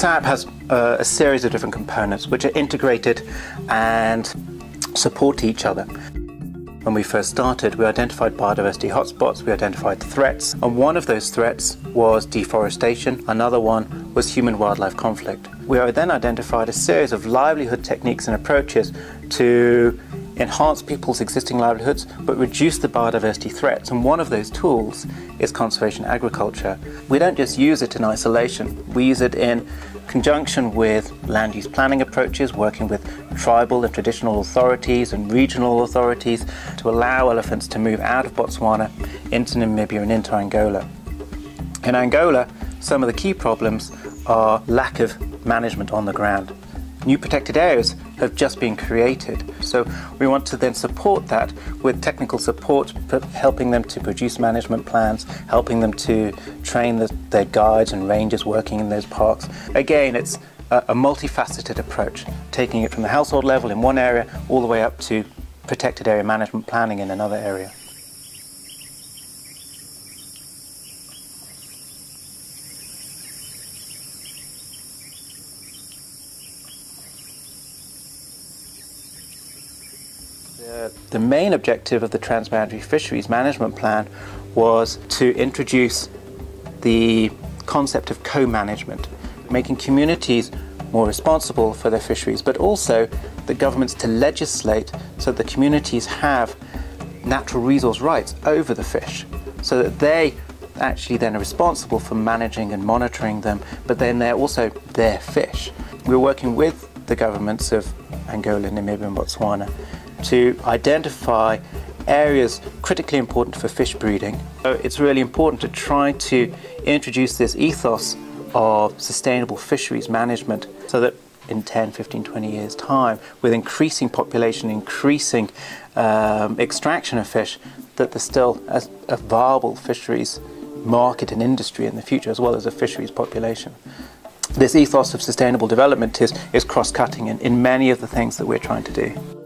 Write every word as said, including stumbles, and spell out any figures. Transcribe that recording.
SAP has uh, a series of different components which are integrated and support each other. When we first started, we identified biodiversity hotspots, we identified threats, and one of those threats was deforestation, another one was human-wildlife conflict. We then identified a series of livelihood techniques and approaches to enhance people's existing livelihoods but reduce the biodiversity threats, and one of those tools is conservation agriculture. We don't just use it in isolation, we use it in conjunction with land use planning approaches, working with tribal and traditional authorities and regional authorities to allow elephants to move out of Botswana into Namibia and into Angola. In Angola, some of the key problems are lack of management on the ground. New protected areas have just been created, so we want to then support that with technical support, helping them to produce management plans, helping them to train the, their guides and rangers working in those parks. Again, it's a, a multifaceted approach, taking it from the household level in one area all the way up to protected area management planning in another area. The, the main objective of the Transboundary Fisheries Management Plan was to introduce the concept of co-management, making communities more responsible for their fisheries, but also the governments to legislate so the communities have natural resource rights over the fish, so that they actually then are responsible for managing and monitoring them, but then they're also their fish. We're working with the governments of Angola, Namibia and Botswana to identify areas critically important for fish breeding. So it's really important to try to introduce this ethos of sustainable fisheries management so that in ten, fifteen, twenty years time, with increasing population, increasing um, extraction of fish, that there's still a, a viable fisheries market and industry in the future as well as a fisheries population. This ethos of sustainable development is, is cross-cutting in, in many of the things that we're trying to do.